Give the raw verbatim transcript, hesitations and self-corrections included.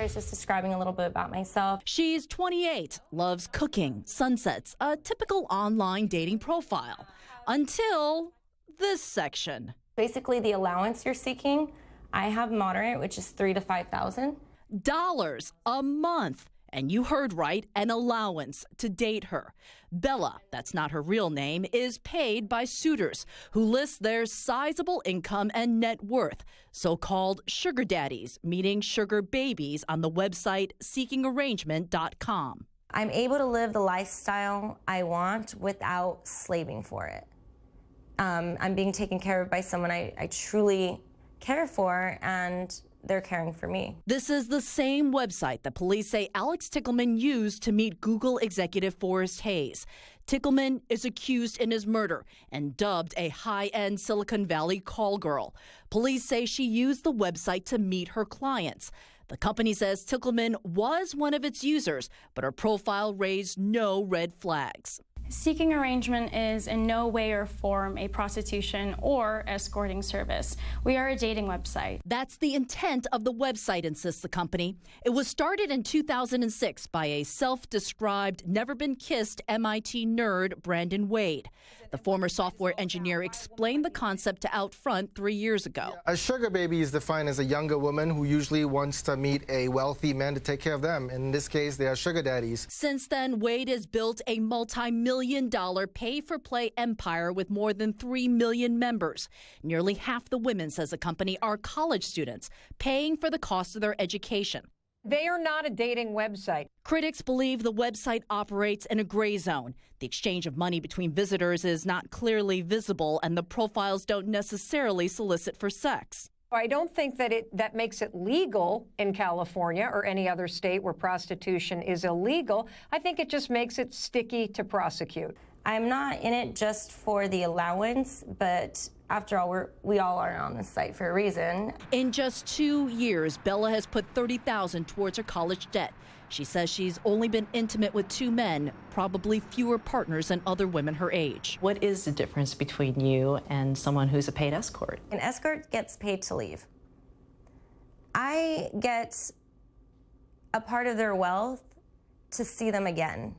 here's just describing a little bit about myself. She's twenty-eight, loves cooking, sunsets, a typical online dating profile, until this section. Basically, the allowance you're seeking, I have moderate, which is three to five thousand dollars a month. And you heard right, an allowance to date her. Bella, that's not her real name, is paid by suitors who list their sizable income and net worth, so-called sugar daddies, meaning sugar babies, on the website seeking arrangement dot com. I'm able to live the lifestyle I want without slaving for it. Um, I'm being taken care of by someone I, I truly care for, and they're caring for me. This is the same website that police say Alix Tichelman used to meet Google executive Forrest Hayes. Tichelman is accused in his murder and dubbed a high-end Silicon Valley call girl. Police say she used the website to meet her clients. The company says Tichelman was one of its users, but her profile raised no red flags. Seeking Arrangement is in no way or form a prostitution or escorting service. We are a dating website. That's the intent of the website, insists the company. It was started in two thousand six by a self-described, never-been-kissed M I T nerd, Brandon Wade. The former software engineer explained the concept to Outfront three years ago. A sugar baby is defined as a younger woman who usually wants to meet a wealthy man to take care of them. In this case, they are sugar daddies. Since then, Wade has built a multi-million million dollar pay-for-play empire with more than three million members. Nearly half the women, says the company, are college students, paying for the cost of their education. They are not a dating website. Critics believe the website operates in a gray zone. The exchange of money between visitors is not clearly visible, and the profiles don't necessarily solicit for sex. I don't think that it that makes it legal in California or any other state where prostitution is illegal. I think it just makes it sticky to prosecute. I'm not in it just for the allowance, but after all, we're, we all are on this site for a reason. In just two years, Bella has put thirty thousand dollars towards her college debt. She says she's only been intimate with two men, probably fewer partners than other women her age. What is the difference between you and someone who's a paid escort? An escort gets paid to leave. I get a part of their wealth to see them again.